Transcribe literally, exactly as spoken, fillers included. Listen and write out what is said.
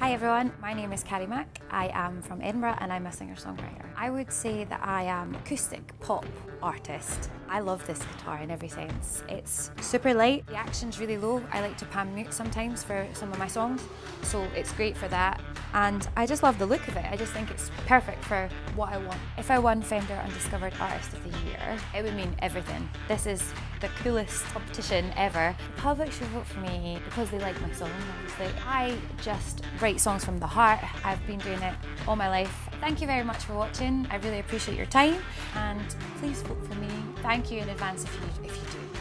Hi everyone, my name is Carrie Mack. I am from Edinburgh and I'm a singer-songwriter. I would say that I am an acoustic pop artist. I love this guitar in every sense. It's super light, the action's really low. I like to pan mute sometimes for some of my songs, so it's great for that. And I just love the look of it. I just think it's perfect for what I want. If I won Fender Undiscovered Artist of the Year, it would mean everything. This is the coolest competition ever. The public should vote for me because they like my songs, obviously. I just write songs from the heart. I've been doing it all my life. Thank you very much for watching. I really appreciate your time and please vote for me. Thank you in advance if you, if you do.